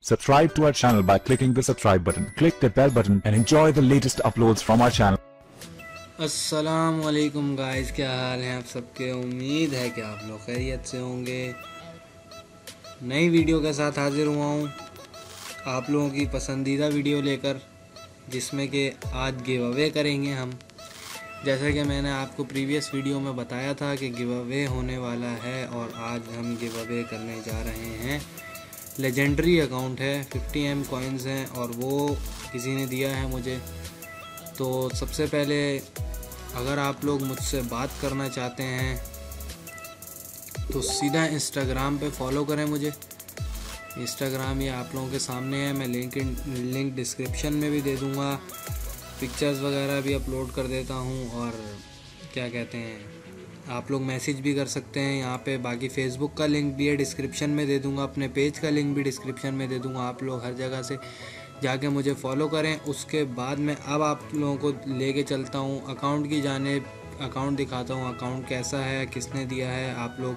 Subscribe to our channel by clicking the subscribe button. Click the bell button and enjoy the latest uploads from our channel. अस्सलाम वालेकुम guys, क्या हाल हैं आप सबके। उम्मीद है कि आप लोग खैरियत से होंगे। नई वीडियो के साथ हाजिर हुआ हूँ आप लोगों की पसंदीदा वीडियो लेकर, जिसमें कि आज गिव अवे करेंगे हम। जैसा कि मैंने आपको प्रीवियस वीडियो में बताया था कि गिव अवे होने वाला है और आज हम गिव अवे करने जा रहे हैं। लेजेंडरी अकाउंट है, 50M कॉइन्स हैं और वो किसी ने दिया है मुझे। तो सबसे पहले अगर आप लोग मुझसे बात करना चाहते हैं तो सीधा इंस्टाग्राम पे फॉलो करें मुझे। इंस्टाग्राम ये आप लोगों के सामने है, मैं लिंक डिस्क्रिप्शन में भी दे दूँगा। पिक्चर्स वगैरह भी अपलोड कर देता हूँ और क्या कहते हैं, आप लोग मैसेज भी कर सकते हैं यहाँ पे। बाकी फ़ेसबुक का लिंक भी है, डिस्क्रिप्शन में दे दूँगा। अपने पेज का लिंक भी डिस्क्रिप्शन में दे दूँगा। आप लोग हर जगह से जाके मुझे फॉलो करें। उसके बाद मैं अब आप लोगों को लेके चलता हूँ अकाउंट की जानिब। अकाउंट दिखाता हूँ अकाउंट कैसा है, किसने दिया है आप लोग,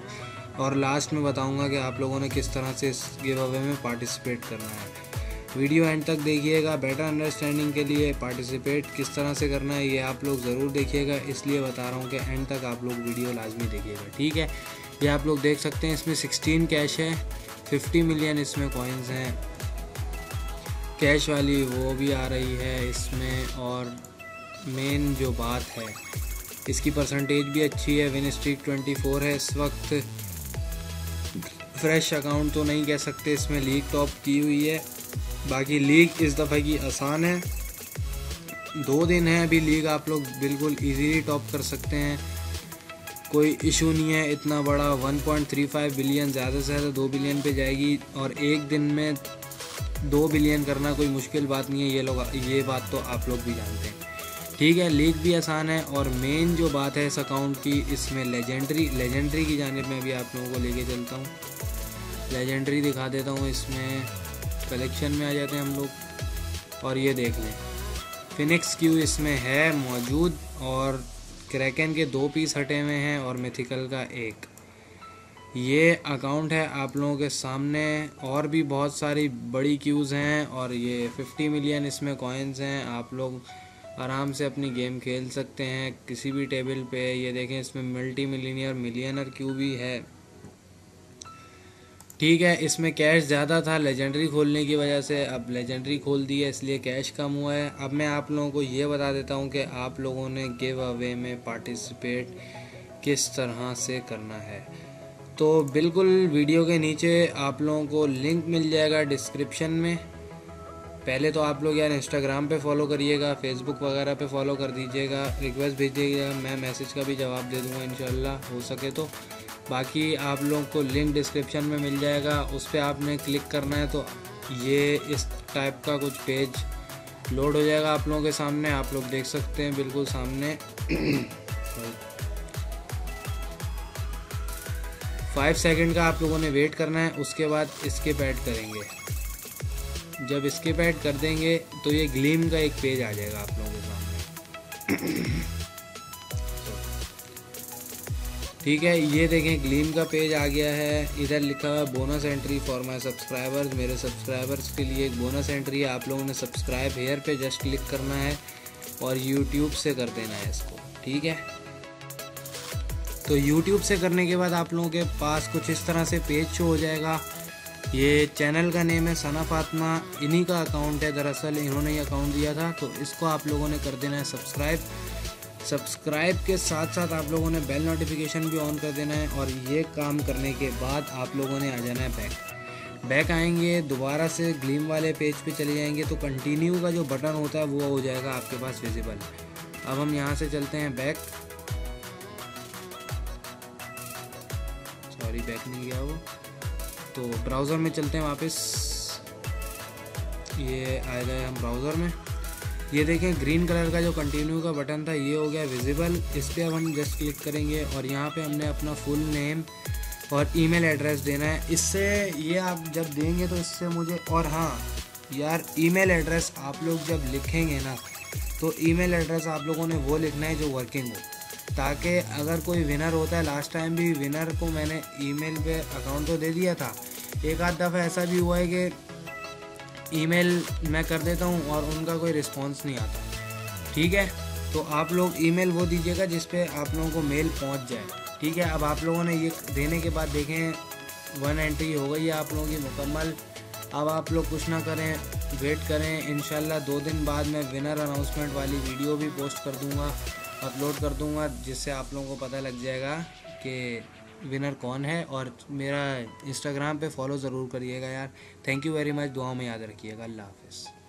और लास्ट में बताऊँगा कि आप लोगों ने किस तरह से इस गिव अवे में पार्टिसिपेट करना है। वीडियो एंड तक देखिएगा। बेटर अंडरस्टैंडिंग के लिए पार्टिसिपेट किस तरह से करना है ये आप लोग ज़रूर देखिएगा, इसलिए बता रहा हूँ कि एंड तक आप लोग वीडियो लाजमी देखिएगा, ठीक है। ये आप लोग देख सकते हैं, इसमें 16 कैश है, 50 मिलियन इसमें कॉइन्स हैं, कैश वाली वो भी आ रही है इसमें। और मेन जो बात है, इसकी परसेंटेज भी अच्छी है, विन स्ट्रीक 24 है इस वक्त। फ्रेश अकाउंट तो नहीं कह सकते, इसमें लीग टॉप की हुई है। बाकी लीग इस दफ़े की आसान है, 2 दिन है अभी लीग, आप लोग बिल्कुल इजीली टॉप कर सकते हैं, कोई इशू नहीं है। इतना बड़ा 1.35 बिलियन ज़्यादा से ज़्यादा 2 बिलियन पे जाएगी और एक दिन में 2 बिलियन करना कोई मुश्किल बात नहीं है। ये बात तो आप लोग भी जानते हैं, ठीक है। लीग भी आसान है और मेन जो बात है इस अकाउंट की, इसमें लेजेंडरी की जानिब में भी आप लोगों को लेके चलता हूँ। लेजेंडरी दिखा देता हूँ, इसमें कलेक्शन में आ जाते हैं हम लोग और ये देख लें, फिनिक्स क्यू इसमें है मौजूद और क्रैकन के 2 पीस हटे हुए हैं और मिथिकल का 1। ये अकाउंट है आप लोगों के सामने। और भी बहुत सारी बड़ी क्यूज़ हैं और ये 50 मिलियन इसमें कॉइन्स हैं। आप लोग आराम से अपनी गेम खेल सकते हैं किसी भी टेबल पे। ये देखें, इसमें मल्टी मिलियनियर मिलियनर क्यू भी है, ठीक है। इसमें कैश ज़्यादा था लेजेंडरी खोलने की वजह से, अब लेजेंडरी खोल दी है इसलिए कैश कम हुआ है। अब मैं आप लोगों को ये बता देता हूँ कि आप लोगों ने गिव अवे में पार्टिसिपेट किस तरह से करना है। तो बिल्कुल वीडियो के नीचे आप लोगों को लिंक मिल जाएगा डिस्क्रिप्शन में। पहले तो आप लोग यार इंस्टाग्राम पे फॉलो करिएगा, फेसबुक वगैरह पे फॉलो कर दीजिएगा, रिक्वेस्ट भेजिएगा, मैं मैसेज का भी जवाब दे दूँगा इंशाल्लाह हो सके तो। बाकी आप लोगों को लिंक डिस्क्रिप्शन में मिल जाएगा, उस पर आपने क्लिक करना है तो ये इस टाइप का कुछ पेज लोड हो जाएगा आप लोगों के सामने। आप लोग देख सकते हैं बिल्कुल सामने 5 सेकंड का आप लोगों ने वेट करना है। उसके बाद स्किप ऐड करेंगे, जब स्किप ऐड कर देंगे तो ये ग्लीम का एक पेज आ जाएगा आप लोगों के सामने, ठीक है। ये देखें ग्लीम का पेज आ गया है, इधर लिखा हुआ bonus entry for my subscribers, मेरे सब्सक्राइबर्स के लिए एक बोनस एंट्री है। आप लोगों ने सब्सक्राइब हेयर पे जस्ट क्लिक करना है और यूट्यूब से कर देना है इसको, ठीक है। तो यूट्यूब से करने के बाद आप लोगों के पास कुछ इस तरह से पेज शो हो जाएगा। ये चैनल का नेम है सना फातमा, इन्हीं का अकाउंट है, दरअसल इन्होंने ये अकाउंट दिया था। तो इसको आप लोगों ने कर देना है सब्सक्राइब। सब्सक्राइब के साथ साथ आप लोगों ने बेल नोटिफिकेशन भी ऑन कर देना है और ये काम करने के बाद आप लोगों ने आ जाना है बैक आएंगे, दोबारा से ग्लीम वाले पेज पे चले जाएंगे तो कंटिन्यू का जो बटन होता है वो हो जाएगा आपके पास विजिबल। अब हम यहाँ से चलते हैं बैक, सॉरी बैक नहीं गया वो, तो ब्राउज़र में चलते हैं वापस। ये आ गए हम ब्राउज़र में, ये देखें ग्रीन कलर का जो कंटिन्यू का बटन था ये हो गया विजिबल। इस पर अब हम जस्ट क्लिक करेंगे और यहाँ पे हमने अपना फुल नेम और ईमेल एड्रेस देना है। इससे ये आप जब देंगे तो इससे मुझे, और हाँ यार ईमेल एड्रेस आप लोग जब लिखेंगे ना तो ईमेल एड्रेस आप लोगों ने वो लिखना है जो वर्किंग हो, ताकि अगर कोई विनर होता है, लास्ट टाइम भी विनर को मैंने ईमेल पे अकाउंट तो दे दिया था। एक आध दफ़ा ऐसा भी हुआ है कि ईमेल मैं कर देता हूँ और उनका कोई रिस्पॉन्स नहीं आता। ठीक है, तो आप लोग ईमेल वो दीजिएगा जिस पे आप लोगों को मेल पहुँच जाए। ठीक है, अब आप लोगों ने ये देने के बाद देखें 1 एंट्री हो गई है आप लोगों की मुकम्मल। अब आप लोग कुछ ना करें, वेट करें, इंशाल्लाह 2 दिन बाद मैं विनर अनाउंसमेंट वाली वीडियो भी पोस्ट कर दूंगा, अपलोड कर दूंगा, जिससे आप लोगों को पता लग जाएगा कि विनर कौन है। और मेरा इंस्टाग्राम पे फॉलो ज़रूर करिएगा यार। थैंक यू वेरी मच, दुआओं में याद रखिएगा। अल्लाह हाफ़िज़।